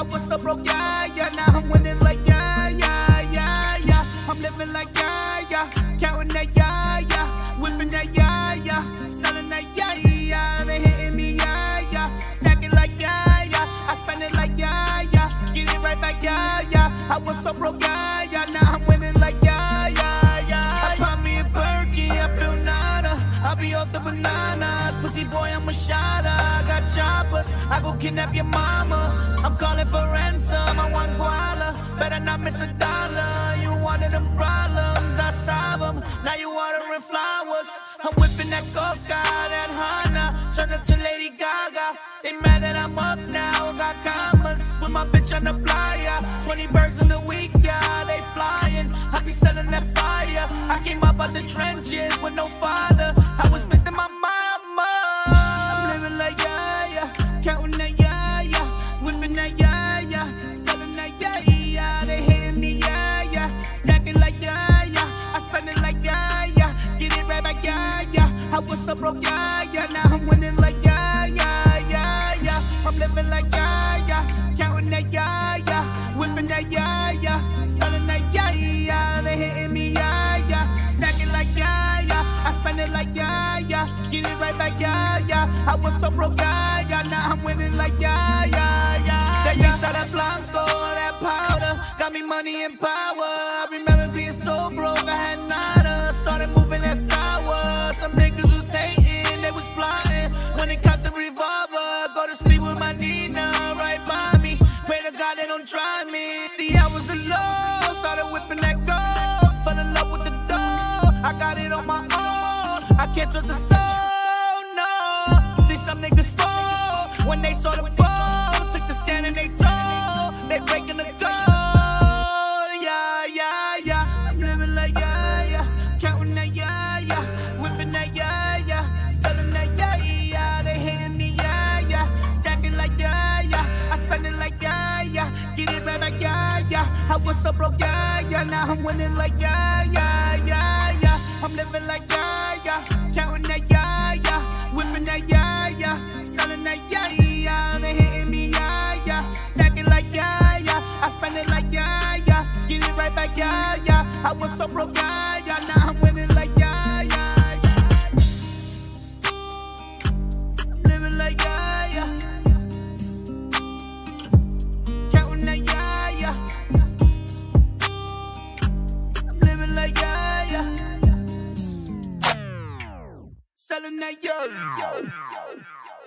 I was so broke, yeah, yeah. Now I'm winning like yeah, yeah, yeah, yeah. I'm living like yeah, yeah. Counting that yeah, yeah. Whipping that yeah, yeah. Selling that yeah, yeah. They hitting me, yeah, yeah. Stacking like yeah, yeah. I spend it like yeah, yeah. Get it right back, yeah, yeah. I was so broke, yeah, yeah. Now I'm winning like yeah, yeah, yeah. I pop me a Berkey, I feel nada. I be off the bananas, pussy boy, I'm a shotter. I got choppers, I go kidnap your mama. I'm calling for ransom, I want guala. Better not miss a dollar. You wanted them problems, I solve them. Now you ordering flowers. I'm whipping that coca, that Hana. Turn up to Lady Gaga. They mad that I'm up now, got commas. With my bitch on the playa, 20 birds in the week, yeah, they flying. I be selling that fire. I came up out the trenches with no father. I was missing my mama. I'm living like yeah, yeah. Counting that yeah, yeah. Whipping that yeah, yeah. Selling that yeah, yeah. They hitting me, yeah, yeah. Stacking like yeah, yeah. I spend it like yeah, yeah. Get it right back, yeah, yeah. I was so broke, yeah, yeah. Now I'm winning like yeah, yeah, yeah, yeah. I'm living like yeah, yeah. Counting that yeah, yeah. Whipping that yeah, yeah. Selling that yeah, yeah. They hitting me, yeah, yeah. Stacking like yeah. I spend it like yeah, yeah, get it right back, yeah, yeah. I was so broke, yeah, yeah, now I'm winning like yeah, yeah, yeah. That yeah, that blanco, that powder, got me money and power. I remember being so broke, I had nada. Started moving that sour. Some niggas was hating, they was plotting. When they copped the revolver, go to sleep with my Nina right by me. Pray to God they don't try me. See, I was alone, started whipping that gold. Fell in love with the dough, I got it on my own. I can't trust the soul, no. See some niggas fall when they saw the ball. Took the stand and they told. They breaking the gold. Yeah, yeah, yeah. I'm living like yeah, yeah. Counting that yeah, yeah. Whipping that yeah, yeah. Selling that yeah, yeah. They hitting me, yeah, yeah. Stacking like yeah, yeah. I spend it like yeah, yeah. Get it right back, yeah, yeah. I was so broke, yeah, yeah. Now I'm winning like yeah, yeah, yeah, yeah. I'm living like yeah, yeah, counting that yeah, yeah, whipping that yeah, yeah, selling that yeah, yeah, they hitting me, yeah, yeah, stacking like yeah, yeah, I spend it like yeah, yeah, get it right back, yeah, yeah, I was so broke, yeah, yeah, now I'm winning like yeah, yeah, yeah, I'm living like yeah, yeah, counting that yeah, yeah, I'm living like yeah, yeah. Selling that yo, yo, yo, yo.